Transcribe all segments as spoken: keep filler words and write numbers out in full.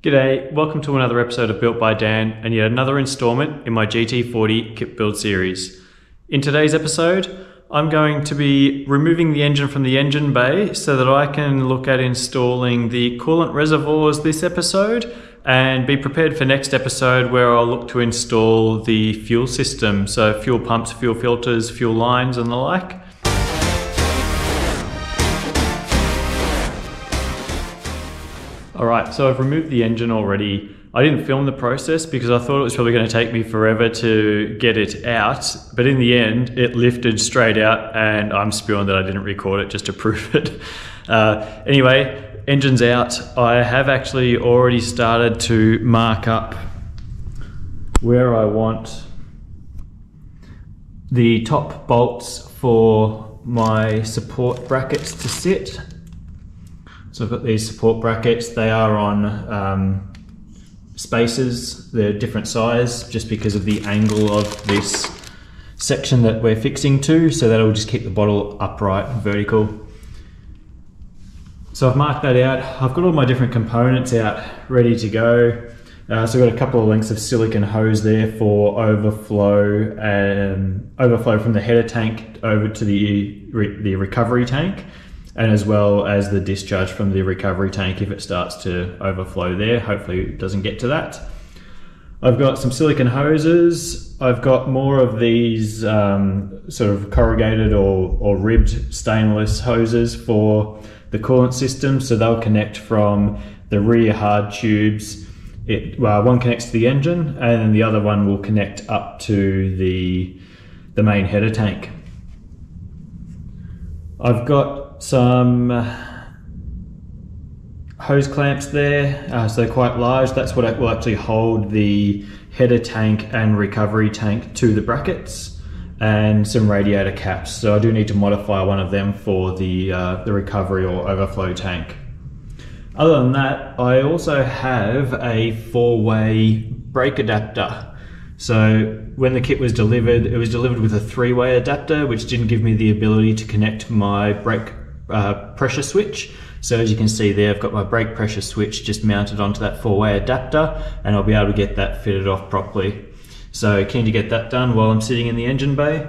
G'day, welcome to another episode of Built by Dan and yet another installment in my G T forty kit build series. In today's episode, I'm going to be removing the engine from the engine bay so that I can look at installing the coolant reservoirs this episode and be prepared for next episode where I'll look to install the fuel system, so fuel pumps, fuel filters, fuel lines and the like. All right, so I've removed the engine already. I didn't film the process because I thought it was probably going to take me forever to get it out, but in the end, it lifted straight out and I'm spewing that I didn't record it just to prove it. Uh, anyway, engine's out. I have actually already started to mark up where I want the top bolts for my support brackets to sit. So I've got these support brackets. They are on um, spacers. They're different size just because of the angle of this section that we're fixing to. So that'll just keep the bottle upright and vertical. So I've marked that out. I've got all my different components out ready to go. Uh, so I've got a couple of lengths of silicone hose there for overflow, and overflow from the header tank over to the, re the recovery tank, and as well as the discharge from the recovery tank if it starts to overflow there. Hopefully it doesn't get to that. I've got some silicone hoses. I've got more of these um, sort of corrugated or, or ribbed stainless hoses for the coolant system. So they'll connect from the rear hard tubes. It, well, one connects to the engine and then the other one will connect up to the, the main header tank. I've got some hose clamps there, uh, so they're quite large. That's what will actually hold the header tank and recovery tank to the brackets, and some radiator caps. So I do need to modify one of them for the, uh, the recovery or overflow tank. Other than that, I also have a four-way brake adapter. So when the kit was delivered, it was delivered with a three-way adapter, which didn't give me the ability to connect my brake uh, pressure switch. So as you can see there, I've got my brake pressure switch just mounted onto that four-way adapter, and I'll be able to get that fitted off properly. So keen to get that done while I'm sitting in the engine bay.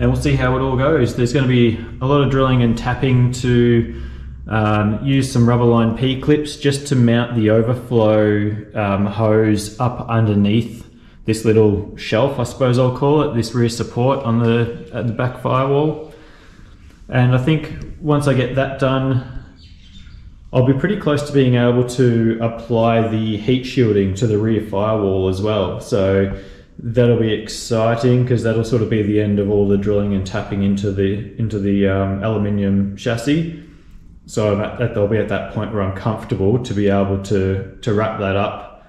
And we'll see how it all goes. There's going to be a lot of drilling and tapping to Um, use some rubber line P-clips just to mount the overflow um, hose up underneath this little shelf, I suppose I'll call it, this rear support on the, at the back firewall. And I think once I get that done, I'll be pretty close to being able to apply the heat shielding to the rear firewall as well. So that'll be exciting because that'll sort of be the end of all the drilling and tapping into the, into the um, aluminium chassis. So they'll be at that point where I'm comfortable to be able to, to wrap that up.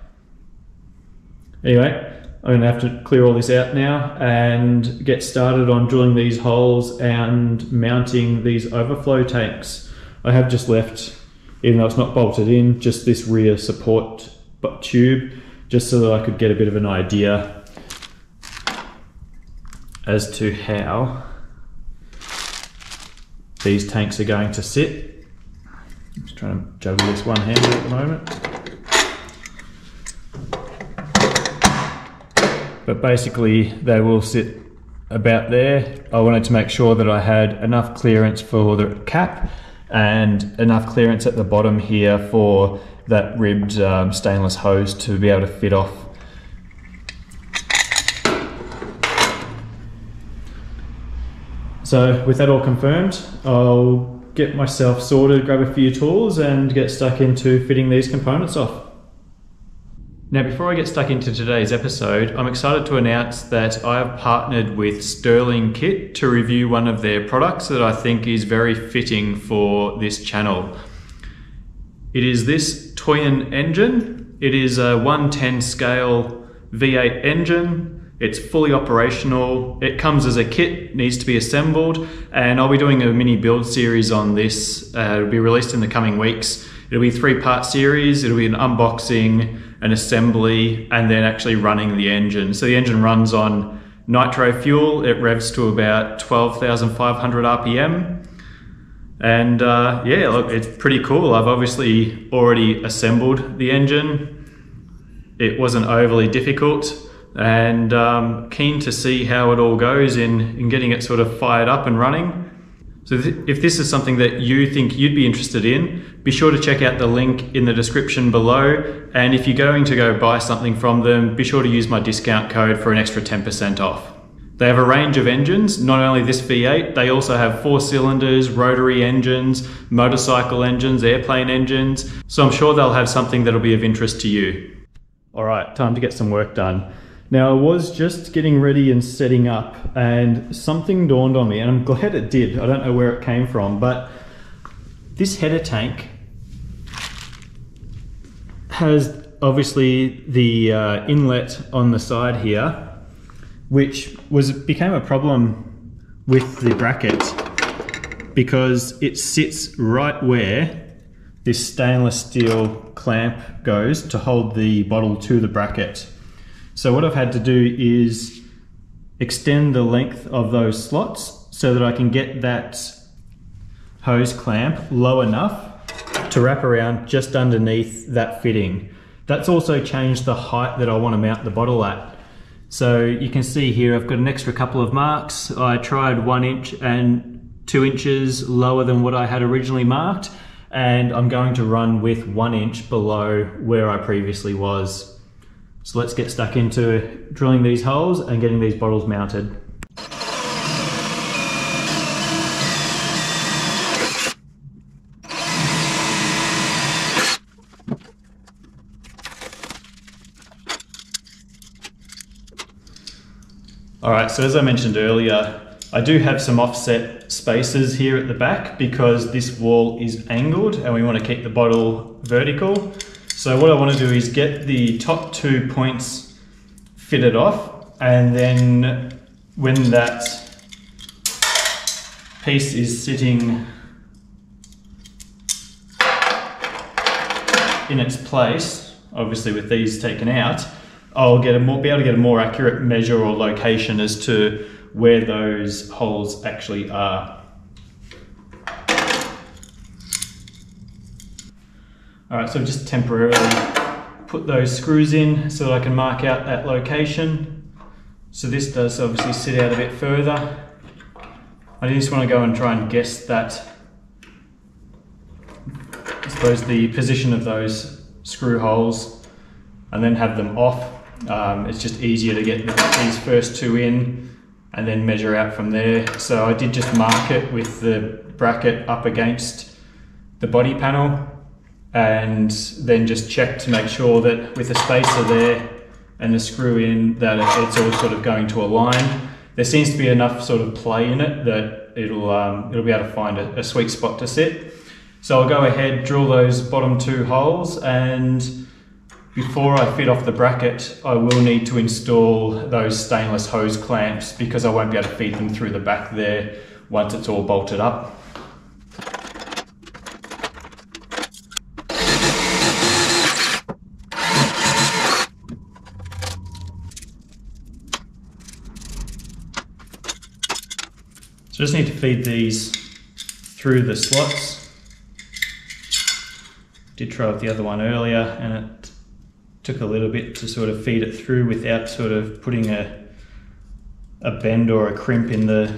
Anyway, I'm gonna have to clear all this out now and get started on drilling these holes and mounting these overflow tanks. I have just left, even though it's not bolted in, just this rear support tube, just so that I could get a bit of an idea as to how these tanks are going to sit. I'm just trying to juggle this one handed at the moment. But basically they will sit about there. I wanted to make sure that I had enough clearance for the cap and enough clearance at the bottom here for that ribbed um, stainless hose to be able to fit off. So with that all confirmed, I'll get myself sorted, grab a few tools and get stuck into fitting these components off. Now, before I get stuck into today's episode, I'm excited to announce that I have partnered with Sterling Kit to review one of their products that I think is very fitting for this channel. It is this Toyan engine. It is a one ten scale V eight engine. It's fully operational, it comes as a kit, needs to be assembled, and I'll be doing a mini build series on this. Uh, it'll be released in the coming weeks. It'll be a three-part series, it'll be an unboxing, an assembly, and then actually running the engine. So the engine runs on nitro fuel, it revs to about twelve thousand five hundred R P M. And uh, yeah, look, it's pretty cool. I've obviously already assembled the engine. It wasn't overly difficult, and um, keen to see how it all goes in, in getting it sort of fired up and running. So th if this is something that you think you'd be interested in, be sure to check out the link in the description below. And if you're going to go buy something from them, be sure to use my discount code for an extra ten percent off. They have a range of engines, not only this V eight, they also have four cylinders, rotary engines, motorcycle engines, airplane engines. So I'm sure they'll have something that'll be of interest to you. All right, time to get some work done. Now, I was just getting ready and setting up and something dawned on me, and I'm glad it did. I don't know where it came from, but this header tank has obviously the uh, inlet on the side here, which was became a problem with the bracket because it sits right where this stainless steel clamp goes to hold the bottle to the bracket. So what I've had to do is extend the length of those slots so that I can get that hose clamp low enough to wrap around just underneath that fitting. That's also changed the height that I want to mount the bottle at. So you can see here I've got an extra couple of marks. I tried one inch and two inches lower than what I had originally marked, and I'm going to run with one inch below where I previously was. So let's get stuck into drilling these holes and getting these bottles mounted. All right, so as I mentioned earlier, I do have some offset spacers here at the back because this wall is angled and we want to keep the bottle vertical. So what I want to do is get the top two points fitted off, and then when that piece is sitting in its place, obviously with these taken out, I'll get a more, be able to get a more accurate measure or location as to where those holes actually are. All right, so I've just temporarily put those screws in so that I can mark out that location. So this does obviously sit out a bit further. I just want to go and try and guess that, I suppose, the position of those screw holes, and then have them off. Um, it's just easier to get these first two in and then measure out from there. So I did just mark it with the bracket up against the body panel, and then just check to make sure that with the spacer there and the screw in that it's all sort of going to align. There seems to be enough sort of play in it that it'll, um, it'll be able to find a, a sweet spot to sit. So I'll go ahead, drill those bottom two holes, and before I fit off the bracket, I will need to install those stainless hose clamps because I won't be able to feed them through the back there once it's all bolted up. So I just need to feed these through the slots. Did try with the other one earlier and it took a little bit to sort of feed it through without sort of putting a, a bend or a crimp in the,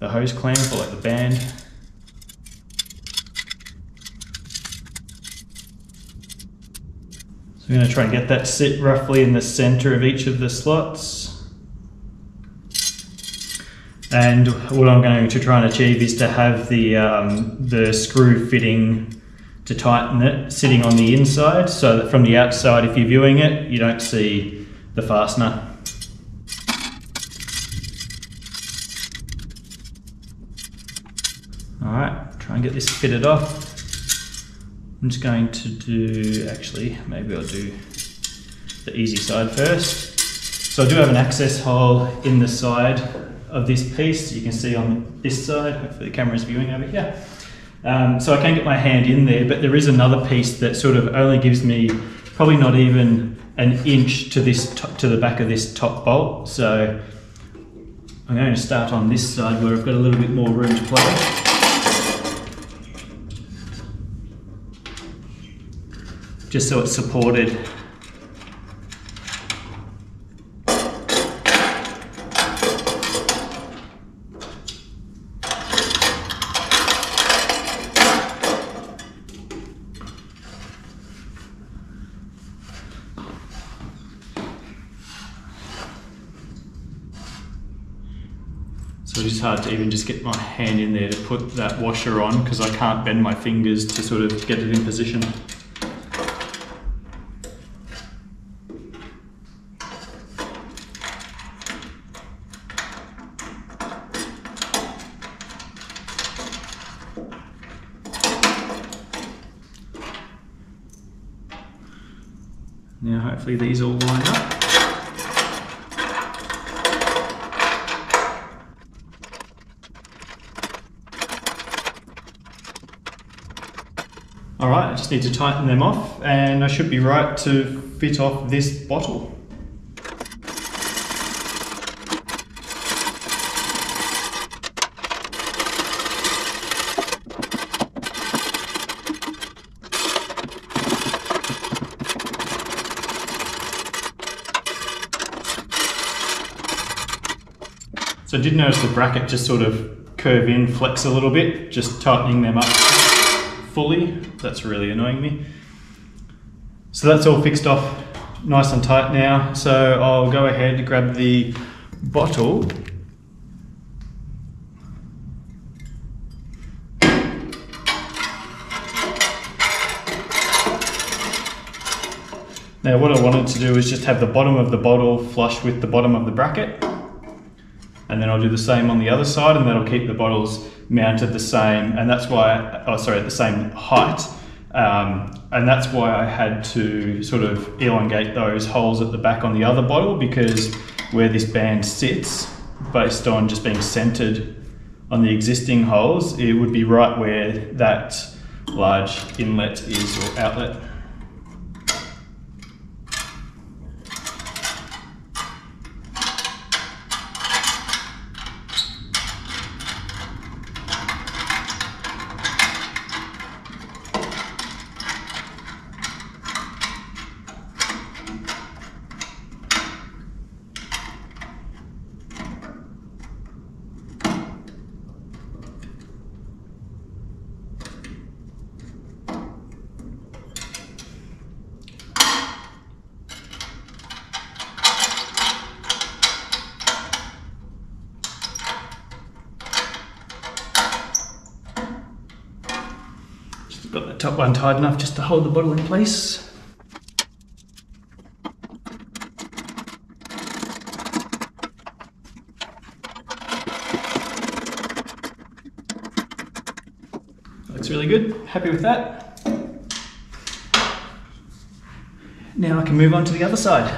the hose clamp or like the band. So I'm going to try and get that sit roughly in the center of each of the slots. And what I'm going to try and achieve is to have the, um, the screw fitting to tighten it sitting on the inside, so that from the outside, if you're viewing it, you don't see the fastener. All right, try and get this fitted off. I'm just going to do, actually, maybe I'll do the easy side first. So I do have an access hole in the side of this piece, you can see on this side, hopefully the camera is viewing over here. Um, so I can get my hand in there, but there is another piece that sort of only gives me probably not even an inch to this top, to the back of this top bolt. So I'm going to start on this side where I've got a little bit more room to play. just so it's supported. So it's hard to even just get my hand in there to put that washer on because I can't bend my fingers to sort of get it in position. Now hopefully these all line up. Alright, I just need to tighten them off and I should be right to fit off this bottle. So I did notice the bracket just sort of curve in, flex a little bit, just tightening them up fully. That's really annoying me. So that's all fixed off nice and tight now. So I'll go ahead and grab the bottle. Now what I wanted to do is just have the bottom of the bottle flush with the bottom of the bracket. And then I'll do the same on the other side, and that'll keep the bottles mounted the same, and that's why, oh sorry, at the same height. Um, and that's why I had to sort of elongate those holes at the back on the other bottle, because where this band sits, based on just being centered on the existing holes, it would be right where that large inlet is, or outlet. Got the top one tight enough just to hold the bottle in place. Looks really good. Happy with that. Now I can move on to the other side.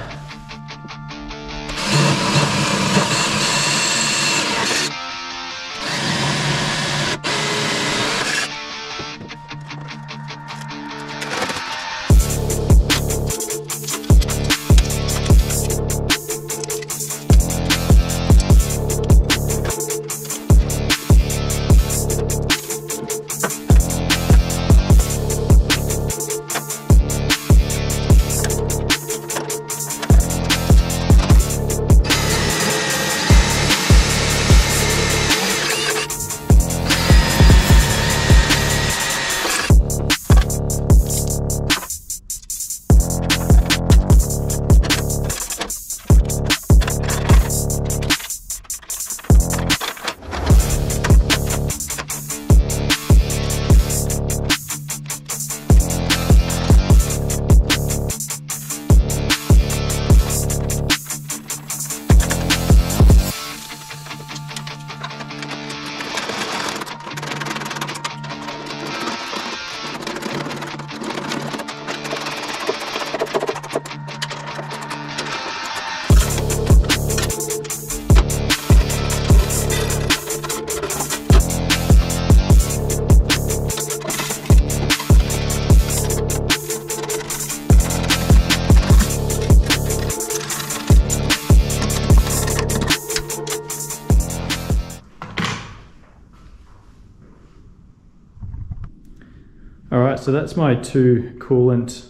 So that's my two coolant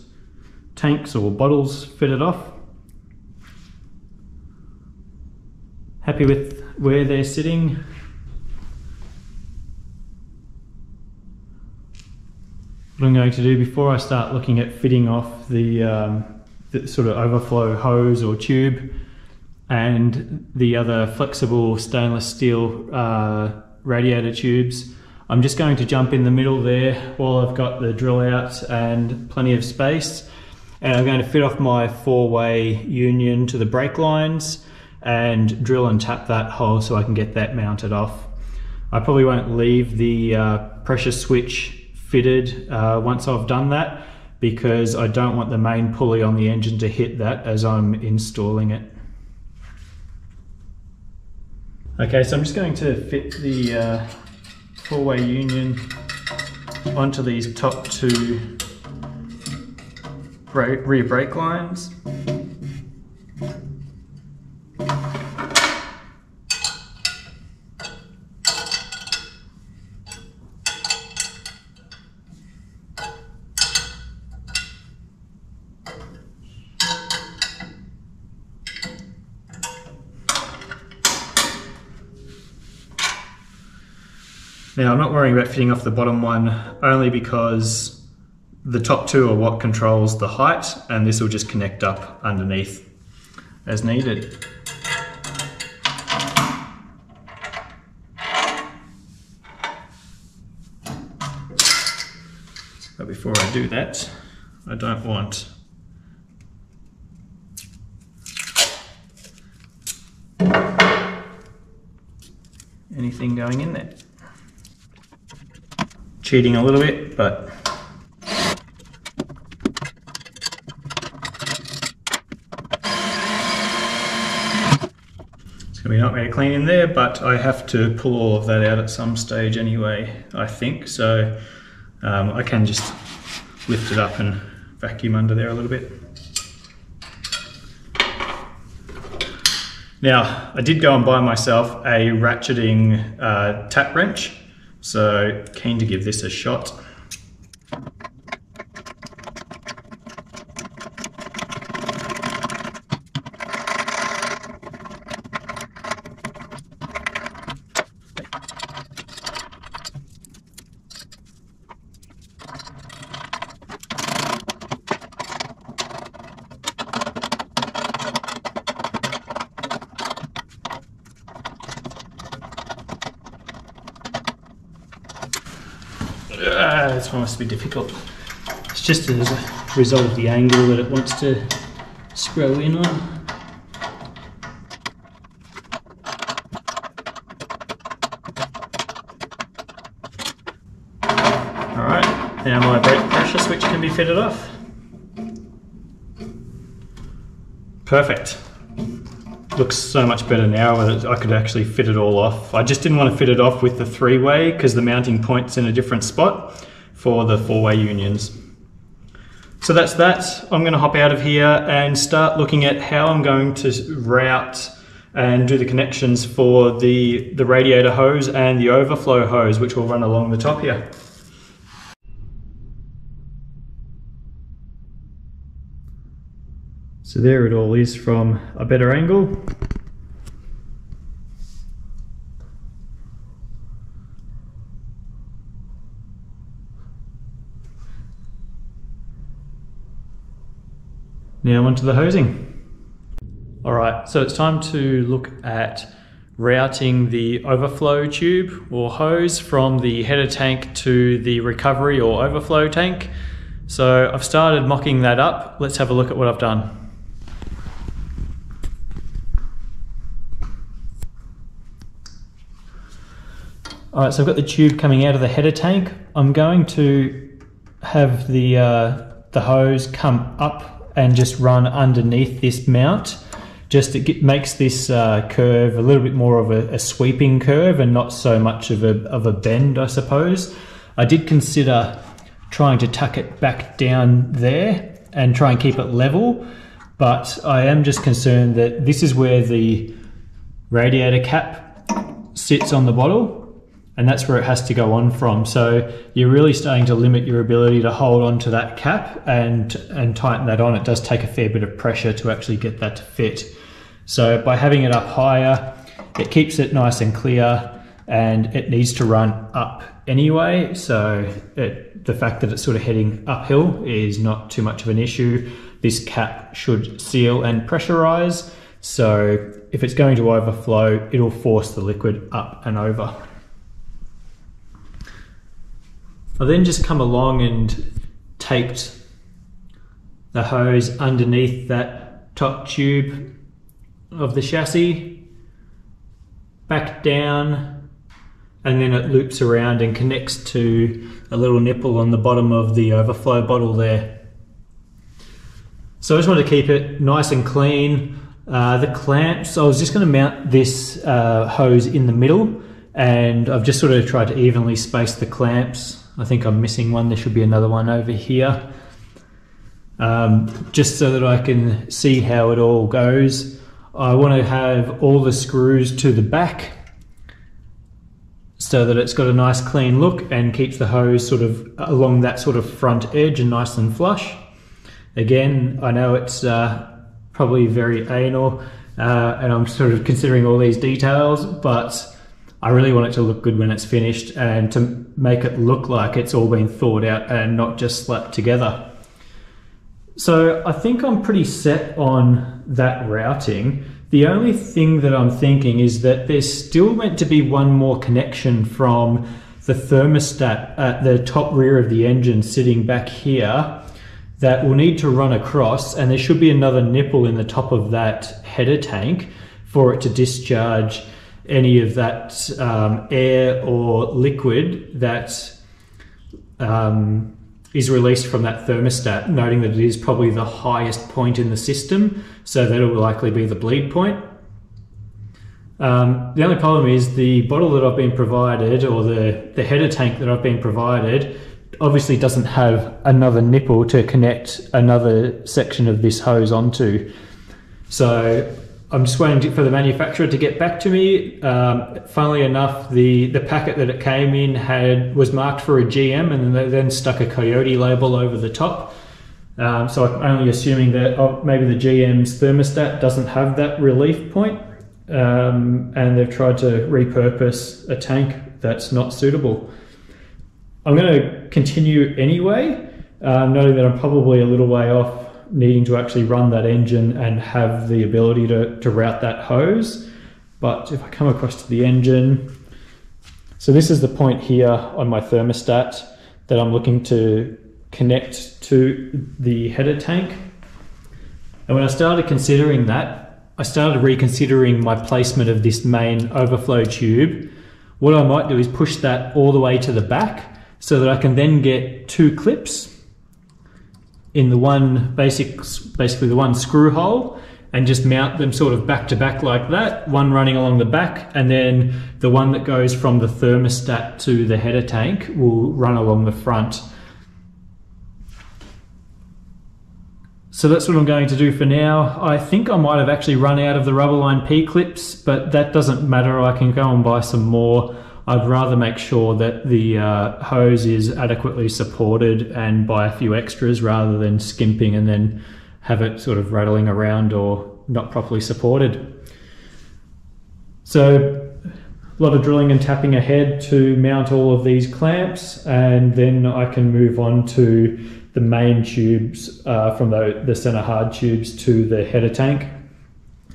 tanks or bottles fitted off. Happy with where they're sitting. What I'm going to do before I start looking at fitting off the, um, the sort of overflow hose or tube and the other flexible stainless steel uh, radiator tubes, I'm just going to jump in the middle there while I've got the drill out and plenty of space, and I'm going to fit off my four-way union to the brake lines and drill and tap that hole so I can get that mounted off. I probably won't leave the uh, pressure switch fitted uh, once I've done that, because I don't want the main pulley on the engine to hit that as I'm installing it. Okay, so I'm just going to fit the uh, four-way union onto these top two rear brake lines. Now, I'm not worrying about fitting off the bottom one only because the top two are what controls the height, and this will just connect up underneath as needed. But before I do that, I don't want anything going in there. Cheating a little bit, but it's going to be not very clean in there, but I have to pull all of that out at some stage anyway, I think, so um, I can just lift it up and vacuum under there a little bit. Now, I did go and buy myself a ratcheting uh, tap wrench, so keen to give this a shot. Uh, this one must be difficult. It's just as a result of the angle that it wants to screw in on. Alright, now my brake pressure switch can be fitted off. Perfect. Looks so much better now that I could actually fit it all off. I just didn't want to fit it off with the three-way because the mounting point's in a different spot for the four-way unions. So that's that. I'm going to hop out of here and start looking at how I'm going to route and do the connections for the, the radiator hose and the overflow hose, which will run along the top here. So there it all is from a better angle. Now onto the hosing. All right, so it's time to look at routing the overflow tube or hose from the header tank to the recovery or overflow tank. So I've started mocking that up. Let's have a look at what I've done. Alright, so I've got the tube coming out of the header tank. I'm going to have the, uh, the hose come up and just run underneath this mount. Just it get, makes this uh, curve a little bit more of a, a sweeping curve and not so much of a, of a bend, I suppose. I did consider trying to tuck it back down there and try and keep it level, but I am just concerned that this is where the radiator cap sits on the bottle. and that's where it has to go on from. So you're really starting to limit your ability to hold on to that cap and and tighten that on. It does take a fair bit of pressure to actually get that to fit. So by having it up higher, it keeps it nice and clear, and it needs to run up anyway. So it, the fact that it's sort of heading uphill is not too much of an issue. This cap should seal and pressurize. So if it's going to overflow, it'll force the liquid up and over. I then just come along and taped the hose underneath that top tube of the chassis, back down, and then it loops around and connects to a little nipple on the bottom of the overflow bottle there. So I just want to keep it nice and clean. Uh, the clamps, I was just going to mount this uh, hose in the middle, and I've just sort of tried to evenly space the clamps. I think I'm missing one. There should be another one over here, um, just so that I can see how it all goes. I want to have all the screws to the back so that it's got a nice clean look and keeps the hose sort of along that sort of front edge and nice and flush. Again, I know it's uh, probably very anal, uh, and I'm sort of considering all these details, but I really want it to look good when it's finished, and to make it look like it's all been thought out and not just slapped together. So I think I'm pretty set on that routing. The only thing that I'm thinking is that there's still meant to be one more connection from the thermostat at the top rear of the engine sitting back here that will need to run across, and there should be another nipple in the top of that header tank for it to discharge any of that um, air or liquid that um, is released from that thermostat, noting that it is probably the highest point in the system, so that will likely be the bleed point. Um, the only problem is the bottle that I've been provided, or the, the header tank that I've been provided, obviously doesn't have another nipple to connect another section of this hose onto. So I'm just waiting for the manufacturer to get back to me. Um, funnily enough, the, the packet that it came in had was marked for a G M, and they then stuck a Coyote label over the top. Um, so I'm only assuming that oh, maybe the G M's thermostat doesn't have that relief point, um, and they've tried to repurpose a tank that's not suitable. I'm going to continue anyway, uh, noting that I'm probably a little way off needing to actually run that engine and have the ability to, to route that hose. But if I come across to the engine, so this is the point here on my thermostat that I'm looking to connect to the header tank. And when I started considering that, I started reconsidering my placement of this main overflow tube. What I might do is push that all the way to the back so that I can then get two clips in the one basic, basically the one screw hole, and just mount them sort of back to back like that, one running along the back, and then the one that goes from the thermostat to the header tank will run along the front. So that's what I'm going to do for now. I think I might have actually run out of the Rubberline P-clips, but that doesn't matter. I can go and buy some more. I'd rather make sure that the uh, hose is adequately supported and buy a few extras rather than skimping and then have it sort of rattling around or not properly supported. So a lot of drilling and tapping ahead to mount all of these clamps, and then I can move on to the main tubes uh, from the, the center hard tubes to the header tank,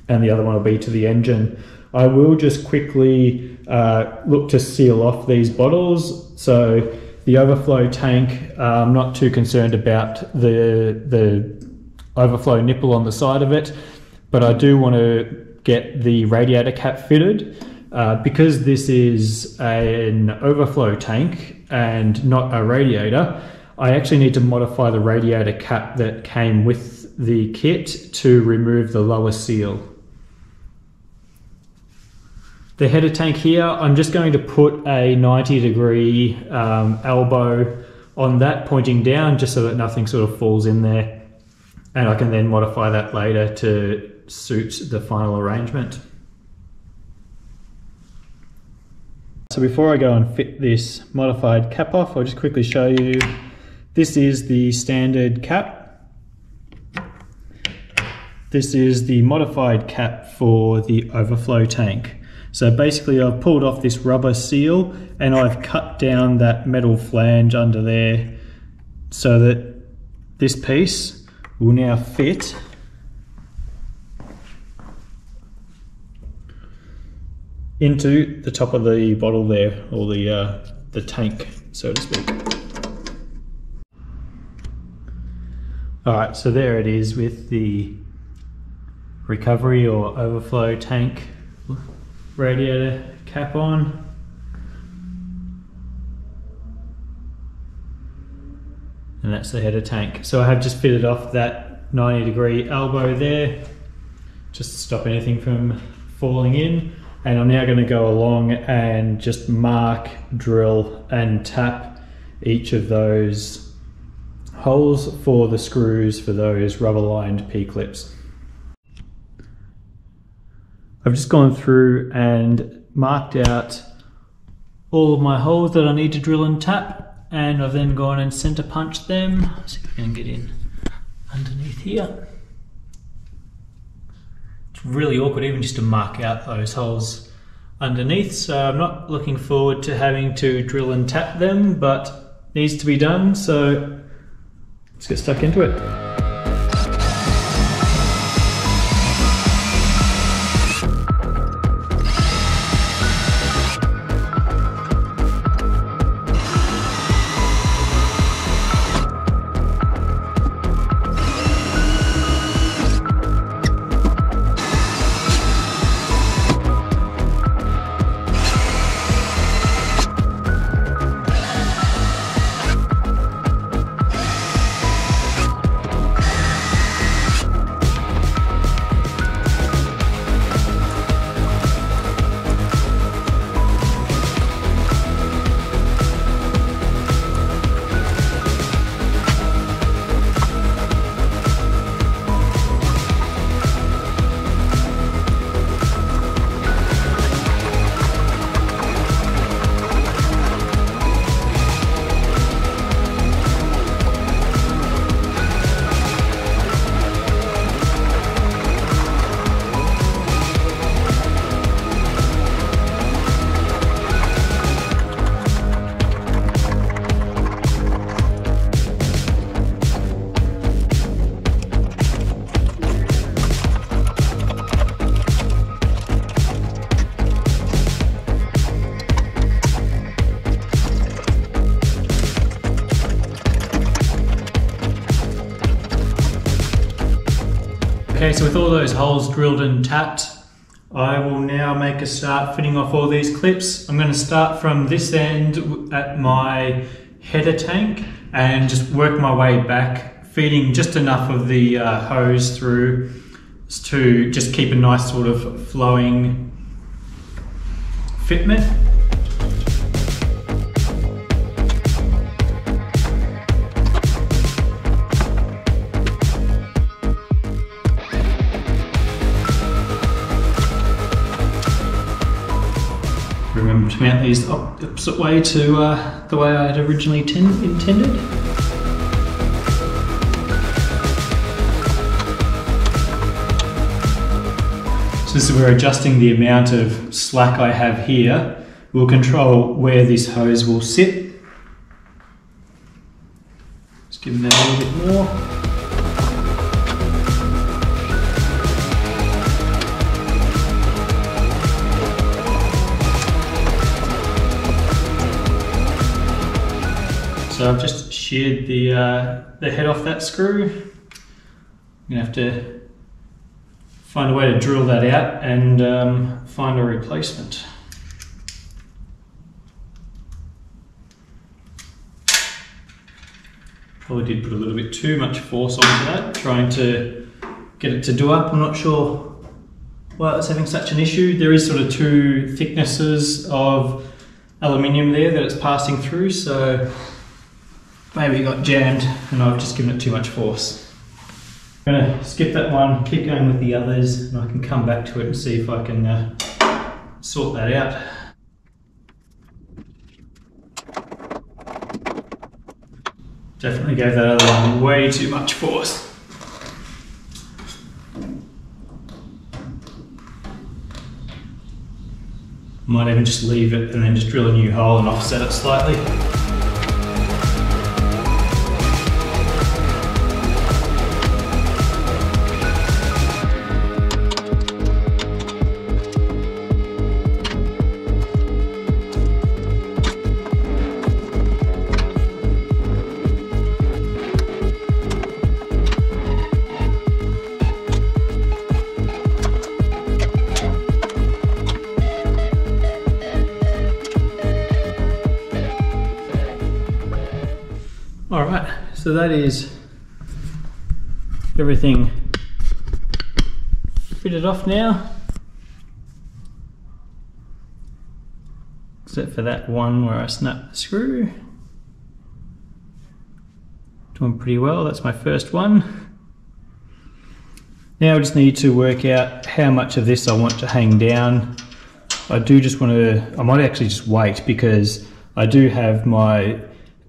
and the other one will be to the engine. I will just quickly uh, look to seal off these bottles. So the overflow tank, uh, I'm not too concerned about the, the overflow nipple on the side of it, but I do want to get the radiator cap fitted. Uh, because this is an overflow tank and not a radiator, I actually need to modify the radiator cap that came with the kit to remove the lower seal. The header tank here, I'm just going to put a ninety degree um, elbow on that pointing down, just so that nothing sort of falls in there, and I can then modify that later to suit the final arrangement. So before I go and fit this modified cap off, I'll just quickly show you. This is the standard cap. This is the modified cap for the overflow tank. So basically I've pulled off this rubber seal and I've cut down that metal flange under there so that this piece will now fit into the top of the bottle there, or the uh, the tank, so to speak. Alright, so there it is with the recovery or overflow tank radiator cap on. And that's the header tank. So I have just fitted off that ninety degree elbow there, just to stop anything from falling in. And I'm now going to go along and just mark, drill and tap each of those holes for the screws for those rubber lined P-clips. I've just gone through and marked out all of my holes that I need to drill and tap, and I've then gone and center punched them. Let's see if I can get in underneath here. Really awkward even just to mark out those holes underneath, so I'm not looking forward to having to drill and tap them, but needs to be done, so let's get stuck into it. Okay, so with all those holes drilled and tapped, I will now make a start fitting off all these clips. I'm going to start from this end at my header tank and just work my way back, feeding just enough of the uh, hose through to just keep a nice sort of flowing fitment. Remember to mount these the opposite way to uh, the way I had originally intended. So this is where adjusting the amount of slack I have here will control where this hose will sit. Just give that a little bit more. So I've just sheared the, uh, the head off that screw. I'm going to have to find a way to drill that out and um, find a replacement. Probably did put a little bit too much force onto that, trying to get it to do up. I'm not sure why it's having such an issue. There is sort of two thicknesses of aluminium there that it's passing through, so maybe it got jammed and I've just given it too much force. I'm going to skip that one, keep going with the others, and I can come back to it and see if I can uh, sort that out. Definitely gave that other one way too much force. Might even just leave it and then just drill a new hole and offset it slightly. Alright, so that is everything fitted off now, except for that one where I snapped the screw. Doing pretty well, that's my first one. Now I just need to work out how much of this I want to hang down. I do just want to, I might actually just wait, because I do have my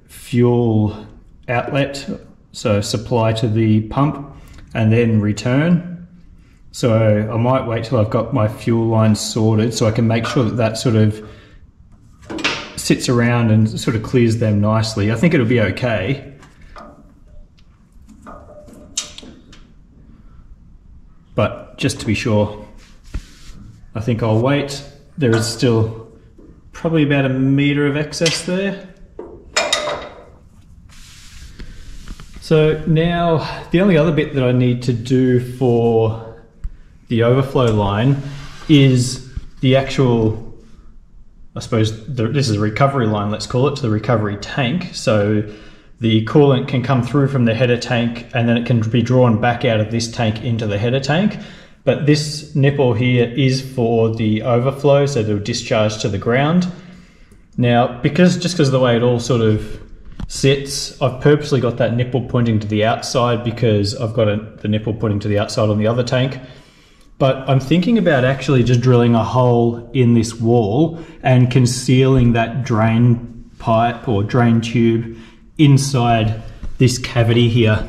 fuel outlet, so supply to the pump and then return. So I might wait till I've got my fuel line sorted, so I can make sure that that sort of sits around and sort of clears them nicely. I think it'll be okay. But just to be sure, I think I'll wait. There is still probably about a meter of excess there. So now the only other bit that I need to do for the overflow line is the actual, I suppose the, this is a recovery line, let's call it, to the recovery tank. So the coolant can come through from the header tank and then it can be drawn back out of this tank into the header tank. But this nipple here is for the overflow, so it'll discharge to the ground. Now, because just because of the way it all sort of sits, I've purposely got that nipple pointing to the outside because I've got a, the nipple pointing to the outside on the other tank. But I'm thinking about actually just drilling a hole in this wall and concealing that drain pipe or drain tube inside this cavity here,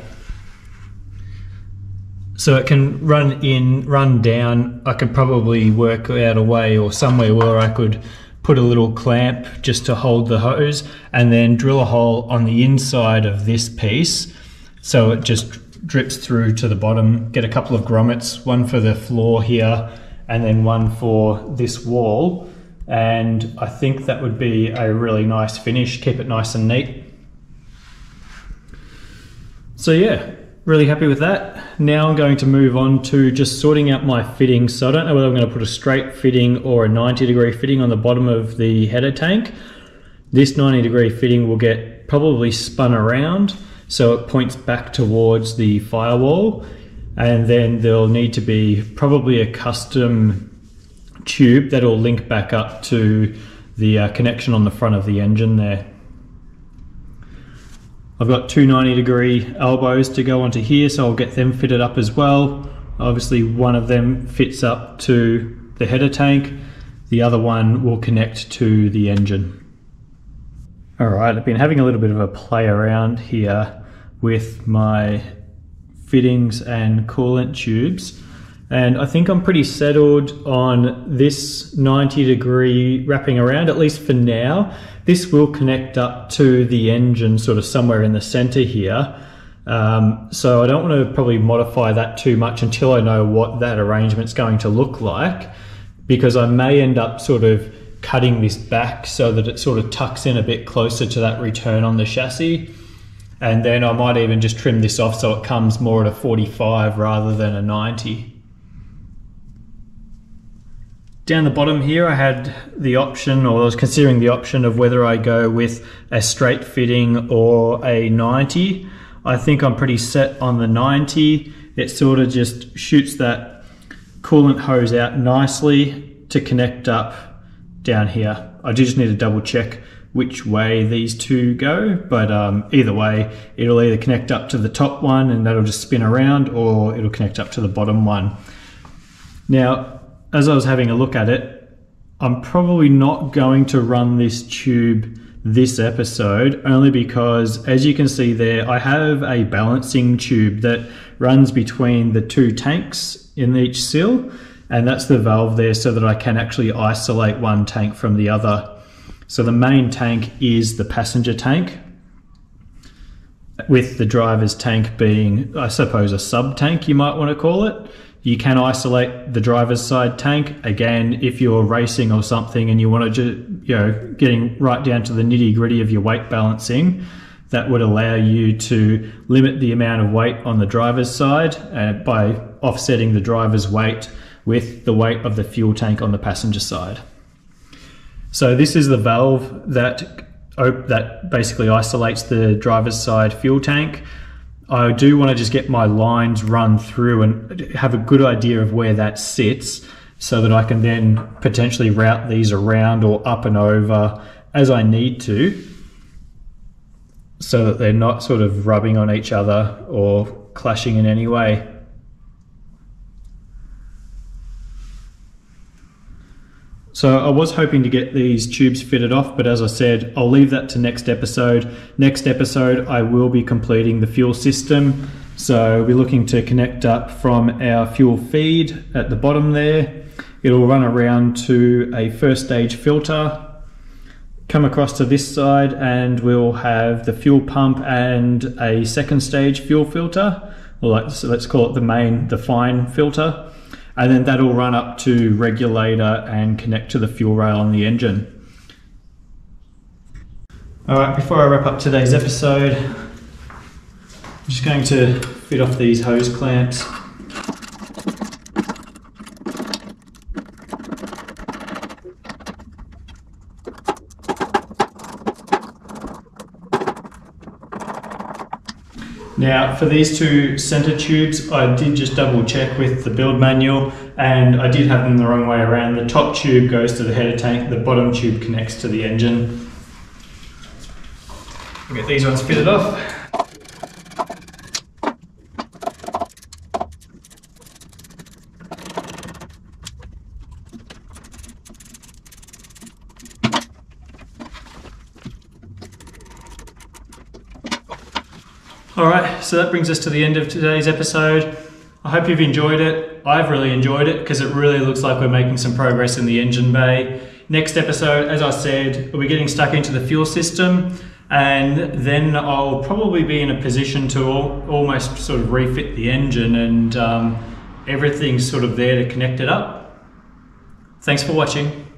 so it can run in, run down. I could probably work out a way or somewhere where I could put a little clamp just to hold the hose and then drill a hole on the inside of this piece so it just drips through to the bottom. Get a couple of grommets, one for the floor here and then one for this wall, and I think that would be a really nice finish. Keep it nice and neat. So yeah, really happy with that. Now I'm going to move on to just sorting out my fittings. So I don't know whether I'm going to put a straight fitting or a ninety degree fitting on the bottom of the header tank. This ninety degree fitting will get probably spun around so it points back towards the firewall, and then there'll need to be probably a custom tube that'll link back up to the uh, connection on the front of the engine there. I've got two ninety degree elbows to go onto here, so I'll get them fitted up as well. Obviously one of them fits up to the header tank, the other one will connect to the engine. Alright, I've been having a little bit of a play around here with my fittings and coolant tubes, and I think I'm pretty settled on this ninety degree wrapping around, at least for now. This will connect up to the engine sort of somewhere in the center here. Um, so I don't want to probably modify that too much until I know what that arrangement's going to look like, because I may end up sort of cutting this back so that it sort of tucks in a bit closer to that return on the chassis. And then I might even just trim this off so it comes more at a forty-five rather than a ninety. Down the bottom here I had the option, or I was considering the option, of whether I go with a straight fitting or a ninety. I think I'm pretty set on the ninety. It sort of just shoots that coolant hose out nicely to connect up down here. I do just need to double check which way these two go, but um, either way it'll either connect up to the top one and that'll just spin around, or it'll connect up to the bottom one. Now, as I was having a look at it, I'm probably not going to run this tube this episode, only because, as you can see there, I have a balancing tube that runs between the two tanks in each sill, and that's the valve there so that I can actually isolate one tank from the other. So the main tank is the passenger tank, with the driver's tank being, I suppose, a sub tank, you might want to call it. You can isolate the driver's side tank. Again, if you're racing or something and you want to, you know, getting right down to the nitty gritty of your weight balancing, that would allow you to limit the amount of weight on the driver's side uh, by offsetting the driver's weight with the weight of the fuel tank on the passenger side. So this is the valve that that basically isolates the driver's side fuel tank. I do want to just get my lines run through and have a good idea of where that sits so that I can then potentially route these around or up and over as I need to, so that they're not sort of rubbing on each other or clashing in any way. So I was hoping to get these tubes fitted off, but as I said, I'll leave that to next episode. Next episode, I will be completing the fuel system. So we're looking to connect up from our fuel feed at the bottom there. It'll run around to a first stage filter, come across to this side, and we'll have the fuel pump and a second stage fuel filter. Well, so let's call it the main, the fine filter. And then that'll run up to regulator and connect to the fuel rail on the engine. All right, before I wrap up today's episode, I'm just going to fit off these hose clamps. Now, for these two center tubes, I did just double check with the build manual, and I did have them the wrong way around. The top tube goes to the header tank, the bottom tube connects to the engine. We'll get these ones fitted off. Alright, so that brings us to the end of today's episode. I hope you've enjoyed it. I've really enjoyed it because it really looks like we're making some progress in the engine bay. Next episode, as I said, we're getting stuck into the fuel system, and then I'll probably be in a position to al almost sort of refit the engine, and um, everything's sort of there to connect it up. Thanks for watching.